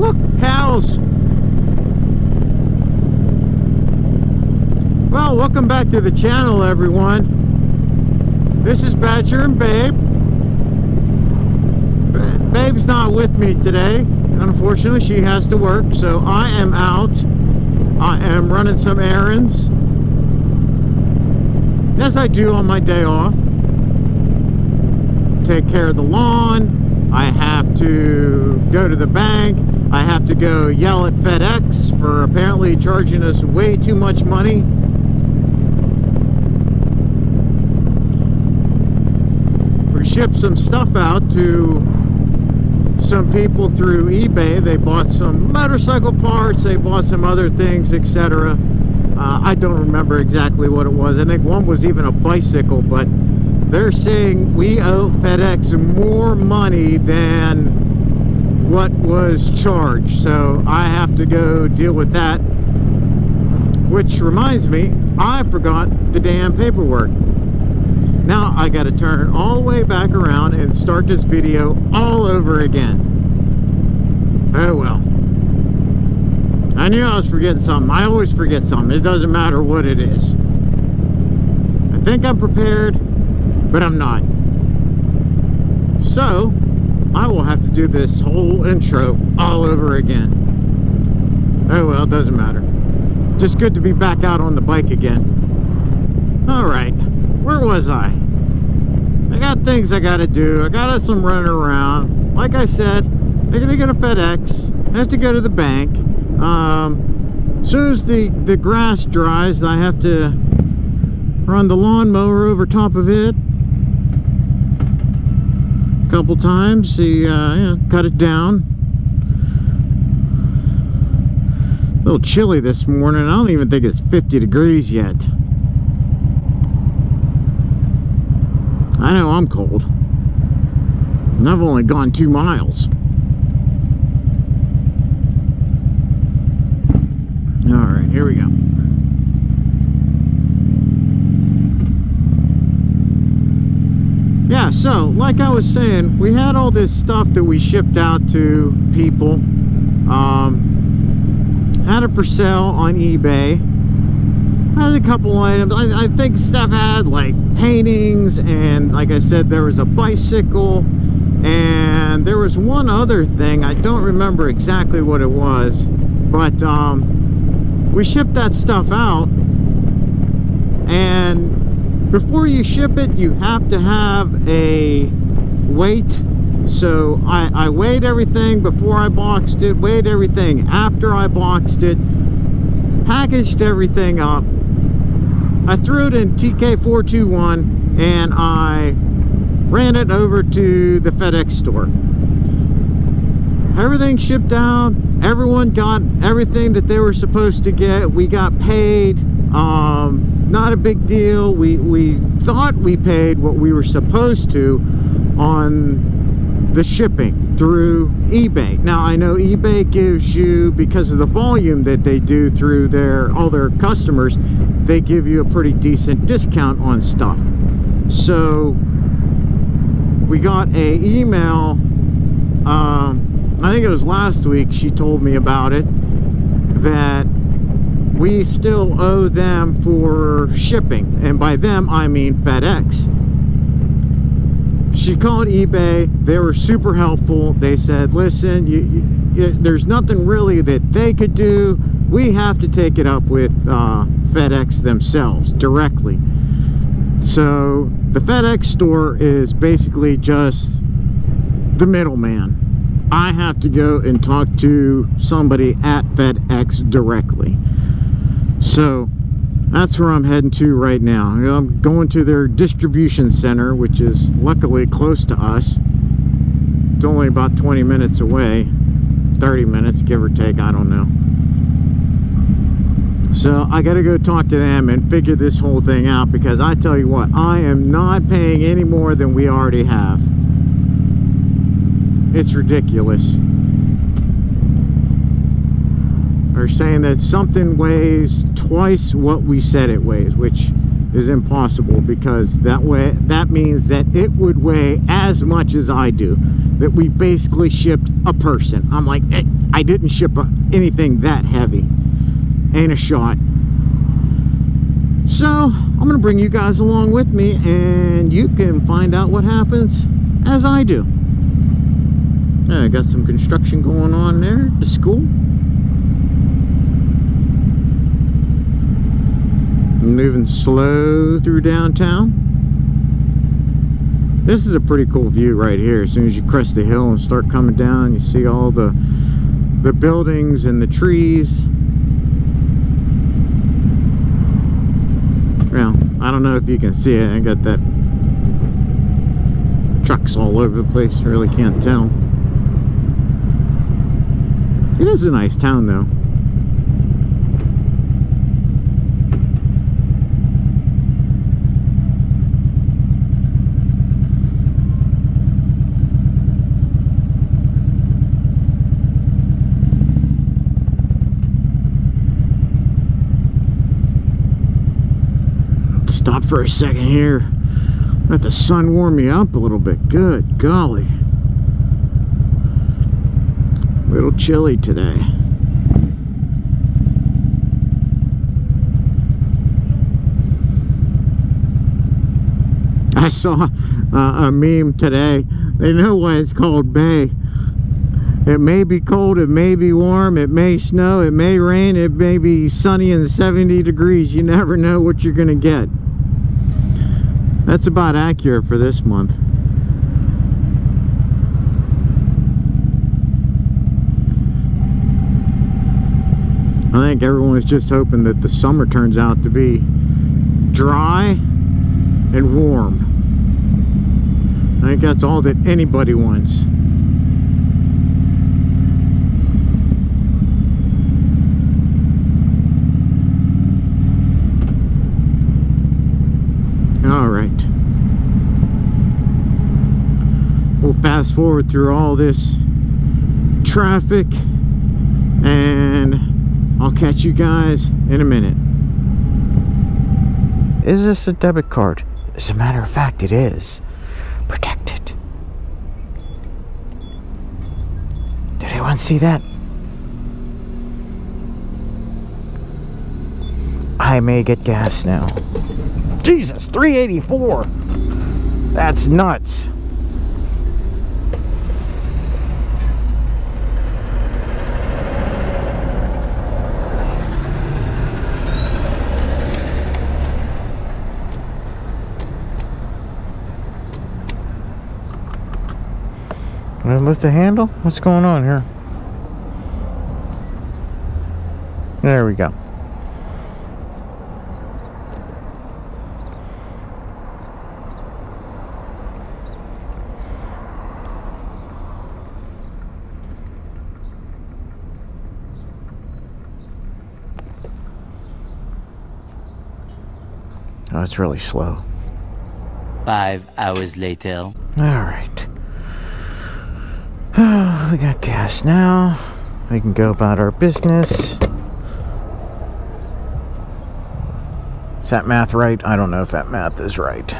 Look, cows. Well, welcome back to the channel, everyone. This is Badger and Babe. Babe's not with me today. Unfortunately, she has to work, so I am out. I am running some errands, as I do on my day off. Take care of the lawn. I have to go to the bank. I have to go yell at FedEx for apparently charging us way too much money. We shipped some stuff out to some people through eBay. They bought some motorcycle parts, they bought some other things, etc. I don't remember exactly what it was. I think one was even a bicycle, but they're saying we owe FedEx more money than what was charged. So I have to go deal with that. Which reminds me, I forgot the damn paperwork. Now I gotta turn it all the way back around and start this video all over again. Oh well. I knew I was forgetting something. I always forget something. It doesn't matter what it is. I think I'm prepared, but I'm not. So, I will have to do this whole intro all over again. Oh well, it doesn't matter. Just good to be back out on the bike again. Alright, where was I? I got things I gotta do. I got some running around. Like I said, I gotta go to FedEx. I have to go to the bank. As soon as the grass dries, I have to run the lawnmower over top of it a couple times, see, yeah, cut it down. A little chilly this morning. I don't even think it's 50 degrees yet. I know I'm cold, and I've only gone 2 miles. Alright, here we go. Yeah, so, like I was saying, we had all this stuff that we shipped out to people. Had it for sale on eBay. Had a couple items. I think stuff had, like, paintings, and like I said, there was a bicycle, and there was one other thing. I don't remember exactly what it was, but, we ship that stuff out, and before you ship it, you have to have a weight. So I weighed everything before I boxed it, weighed everything after I boxed it, packaged everything up. I threw it in TK421 and I ran it over to the FedEx store. Everything shipped out. Everyone got everything that they were supposed to get. We got paid. Not a big deal. We thought we paid what we were supposed to on the shipping through eBay. Now I know eBay gives you, because of the volume that they do through all their customers, they give you a pretty decent discount on stuff. So we got an email. I think it was last week she told me about it, that we still owe them for shipping, and by them I mean FedEx. She called eBay. They were super helpful. They said, listen, there's nothing really that they could do. We have to take it up with FedEx themselves directly. So the FedEx store is basically just the middleman. I have to go and talk to somebody at FedEx directly. So that's where I'm heading to right now. I'm going to their distribution center, which is luckily close to us. It's only about 20 minutes away, 30 minutes, give or take, I don't know. So I gotta go talk to them and figure this whole thing out, because I tell you what, I am not paying any more than we already have. It's ridiculous. They're saying that something weighs twice what we said it weighs, which is impossible, because that means that it would weigh as much as I do. That we basically shipped a person. I'm like, hey, I didn't ship anything that heavy. Ain't a shot. So I'm gonna bring you guys along with me, and you can find out what happens as I do. Yeah, I got some construction going on there at the school. Moving slow through downtown. This is a pretty cool view right here. As soon as you crest the hill and start coming down, you see all the buildings and the trees. Well, I don't know if you can see it. I got that trucks all over the place. I really can't tell. It is a nice town though. Stop for a second here. Let the sun warm me up a little bit. Good golly. A little chilly today. I saw a meme today. They know why it's called May. It may be cold, it may be warm, it may snow, it may rain, it may be sunny and 70 degrees. You never know what you're gonna get. That's about accurate for this month. I think everyone was just hoping that the summer turns out to be dry and warm. I think that's all that anybody wants. Fast forward through all this traffic, and I'll catch you guys in a minute. Is this a debit card? As a matter of fact, it is. Protect it. Did anyone see that? I may get gas now. Jesus, $3.84. That's nuts. Lift the handle? What's going on here? There we go. Oh, it's really slow. 5 hours later. All right. We got gas now. We can go about our business. Is that math right? I don't know if that math is right.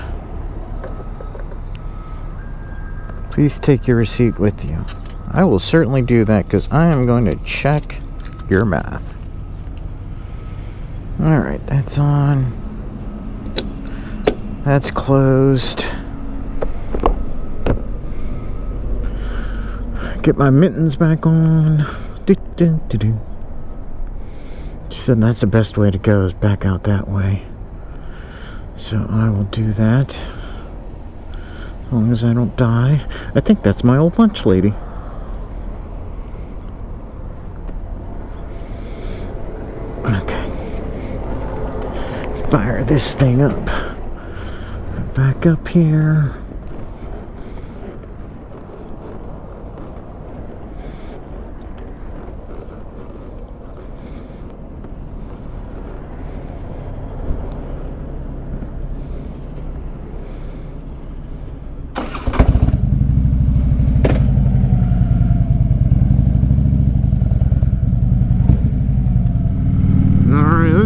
Please take your receipt with you. I will certainly do that, because I am going to check your math. Alright, that's on. That's closed. Get my mittens back on. Do, do, do, do. She said that's the best way to go, is back out that way. So I will do that. As long as I don't die. I think that's my old lunch lady. Okay. Fire this thing up. Back up here.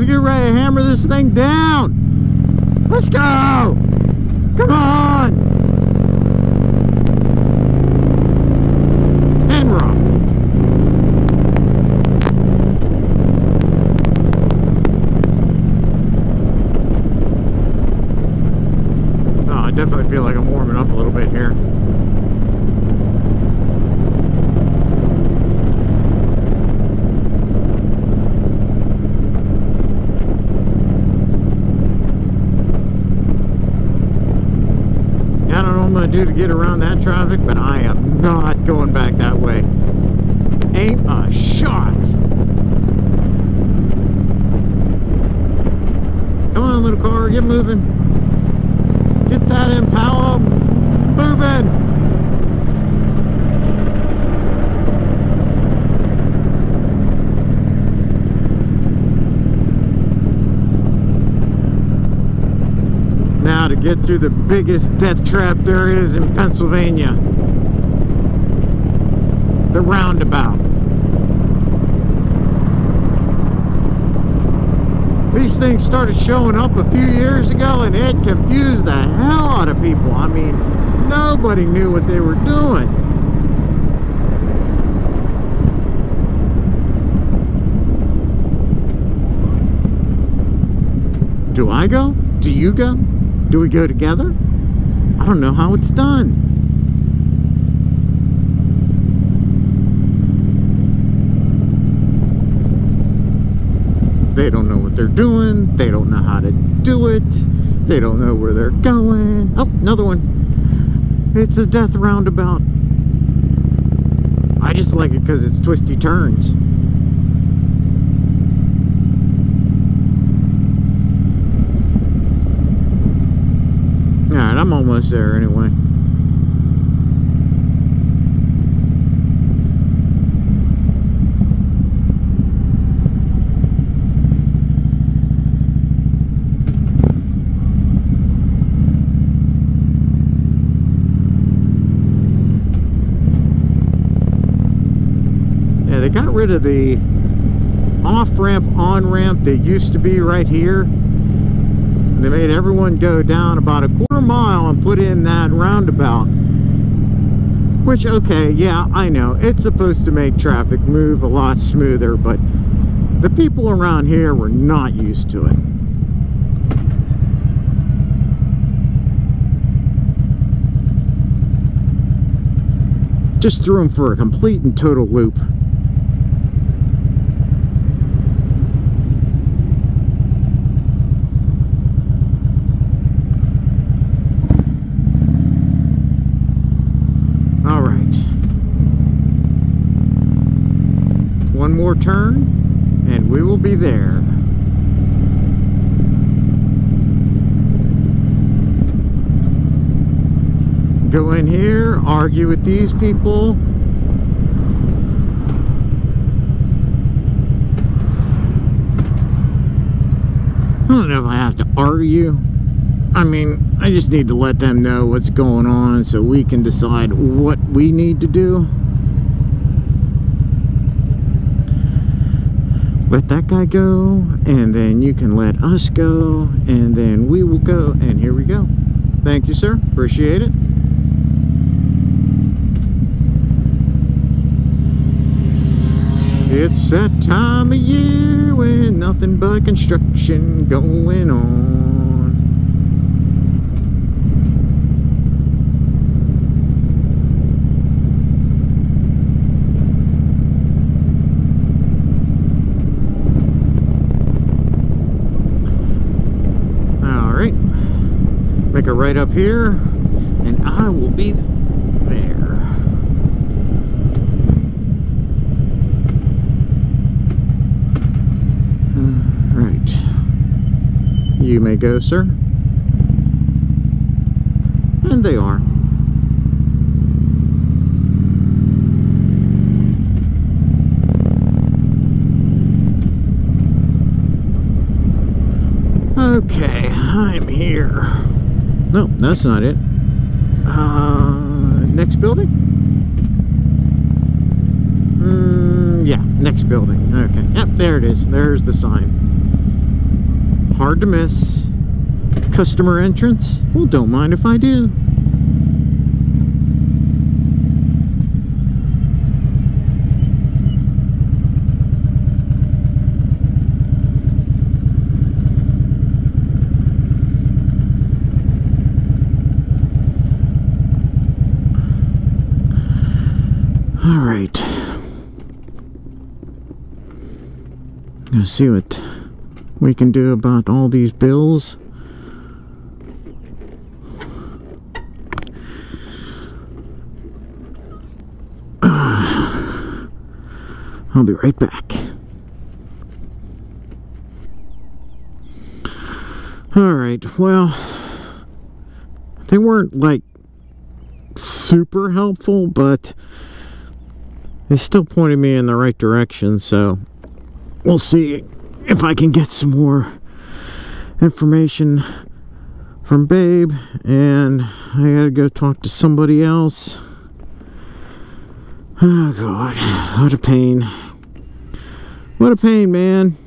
Get ready to hammer this thing down. Let's go! Come on! And we're off. Oh, I definitely feel like I'm warming up a little bit here. To get around that traffic, but I am not going back that way. Ain't a shot. Come on, little car, get moving. Get that Impala moving. To get through the biggest death trap there is in Pennsylvania, the roundabout. These things started showing up a few years ago and it confused the hell out of people. I mean, nobody knew what they were doing. Do I go? Do you go? Do we go together? I don't know how it's done. They don't know what they're doing. They don't know how to do it. They don't know where they're going. Oh, another one. It's a death roundabout. I just like it because it's twisty turns. I'm almost there anyway. Yeah, they got rid of the off-ramp, on-ramp that used to be right here. They made everyone go down about a quarter mile and put in that roundabout, which, okay, yeah, I know it's supposed to make traffic move a lot smoother, but the people around here were not used to it. Just threw them for a complete and total loop. One more turn and we will be there. Go in here, argue with these people. I don't know if I have to argue. I mean, I just need to let them know what's going on so we can decide what we need to do. Let that guy go, and then you can let us go, and then we will go, and here we go. Thank you, sir. Appreciate it. It's that time of year when nothing but construction going on. Make a right up here and I will be there. All right, you may go, sir. And they are. Okay, I'm here. No, that's not it. Next building? Yeah, next building. Okay. Yep, there it is. There's the sign. Hard to miss. customer entrance? Well, don't mind if I do. All right, let's see what we can do about all these bills. I'll be right back. All right, well, they weren't like super helpful, but they still pointed me in the right direction, so we'll see if I can get some more information from Babe. And I gotta go talk to somebody else. Oh God, what a pain. What a pain, man.